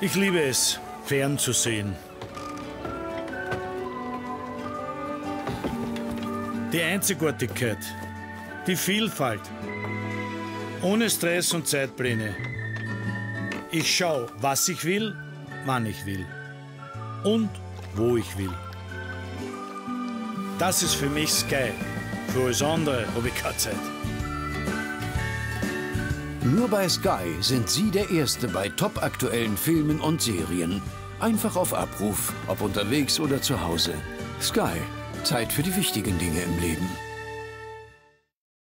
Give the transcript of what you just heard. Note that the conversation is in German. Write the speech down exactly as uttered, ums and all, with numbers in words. Ich liebe es, fern zu sehen. Die Einzigartigkeit, die Vielfalt, ohne Stress und Zeitpläne. Ich schaue, was ich will, wann ich will und wo ich will. Das ist für mich Sky. Für alles andere habe ich keine Zeit. Nur bei Sky sind Sie der Erste bei topaktuellen Filmen und Serien. Einfach auf Abruf, ob unterwegs oder zu Hause. Sky, Zeit für die wichtigen Dinge im Leben.